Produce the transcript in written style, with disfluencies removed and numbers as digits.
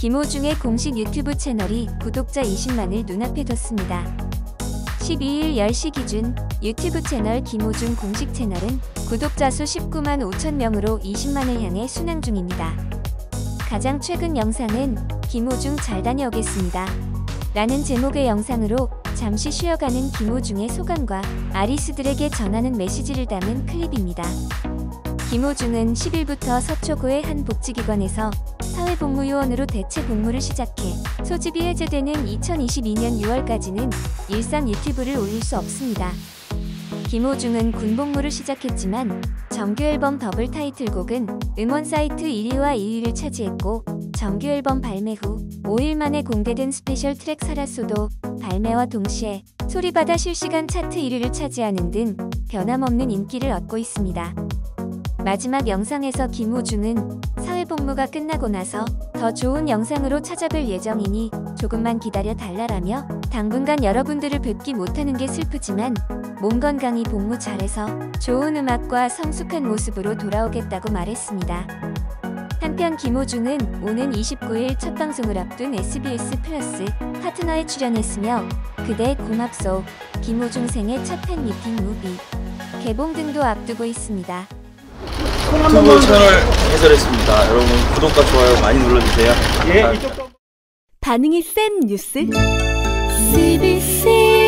김호중의 공식 유튜브 채널이 구독자 20만을 눈앞에 뒀습니다. 12일 10시 기준 유튜브 채널 김호중 공식 채널은 구독자 수 19만 5천 명으로 20만을 향해 순항 중입니다. 가장 최근 영상은 김호중 잘 다녀오겠습니다 라는 제목의 영상으로 잠시 쉬어가는 김호중의 소감과 아리스들에게 전하는 메시지를 담은 클립입니다. 김호중은 10일부터 서초구의 한 복지기관에서 사회복무요원으로 대체 복무를 시작해 소집이 해제되는 2022년 6월까지는 일상 유튜브를 올릴 수 없습니다. 김호중은 군복무를 시작했지만 정규앨범 더블 타이틀곡은 음원 사이트 1위와 2위를 차지했고, 정규앨범 발매 후 5일 만에 공개된 스페셜 트랙 살았소도 발매와 동시에 소리바다 실시간 차트 1위를 차지하는 등 변함없는 인기를 얻고 있습니다. 마지막 영상에서 김호중은 사회복무가 끝나고 나서 더 좋은 영상으로 찾아뵐 예정이니 조금만 기다려 달라라며 당분간 여러분들을 뵙지 못하는 게 슬프지만 몸 건강히 복무 잘해서 좋은 음악과 성숙한 모습으로 돌아오겠다고 말했습니다. 한편 김호중은 오는 29일 첫 방송을 앞둔 SBS 플러스 파트너에 출연했으며 그대, 고맙소, 김호중 생애 첫 팬 미팅 무비 개봉 등도 앞두고 있습니다. 유튜브 채널 해설했습니다. 여러분 구독과 좋아요 많이 눌러주세요. 예. 반응이 센 뉴스. CBC